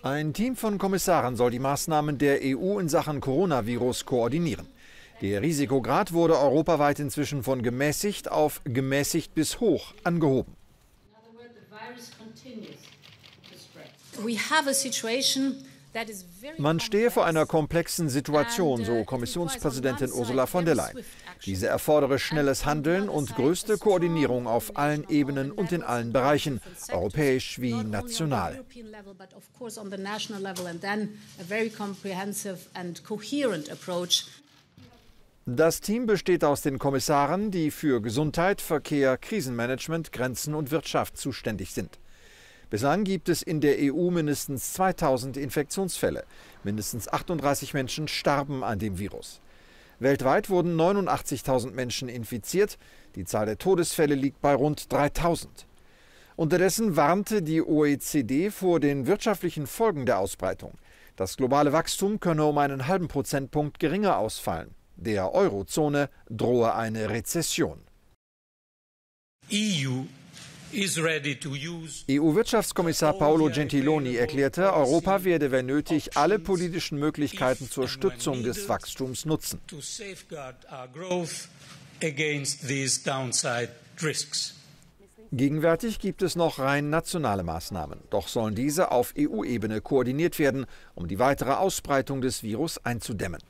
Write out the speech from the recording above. Ein Team von Kommissaren soll die Maßnahmen der EU in Sachen Coronavirus koordinieren. Der Risikograd wurde europaweit inzwischen von gemäßigt auf gemäßigt bis hoch angehoben. Man stehe vor einer komplexen Situation, so Kommissionspräsidentin Ursula von der Leyen. Diese erfordere schnelles Handeln und größte Koordinierung auf allen Ebenen und in allen Bereichen, europäisch wie national. Das Team besteht aus den Kommissaren, die für Gesundheit, Verkehr, Krisenmanagement, Grenzen und Wirtschaft zuständig sind. Bislang gibt es in der EU mindestens 2000 Infektionsfälle. Mindestens 38 Menschen starben an dem Virus. Weltweit wurden 89.000 Menschen infiziert. Die Zahl der Todesfälle liegt bei rund 3000. Unterdessen warnte die OECD vor den wirtschaftlichen Folgen der Ausbreitung. Das globale Wachstum könne um einen halben Prozentpunkt geringer ausfallen. Der Eurozone drohe eine Rezession. EU-Wirtschaftskommissar Paolo Gentiloni erklärte, Europa werde, wenn nötig, alle politischen Möglichkeiten zur Stützung des Wachstums nutzen. Gegenwärtig gibt es noch rein nationale Maßnahmen, doch sollen diese auf EU-Ebene koordiniert werden, um die weitere Ausbreitung des Virus einzudämmen.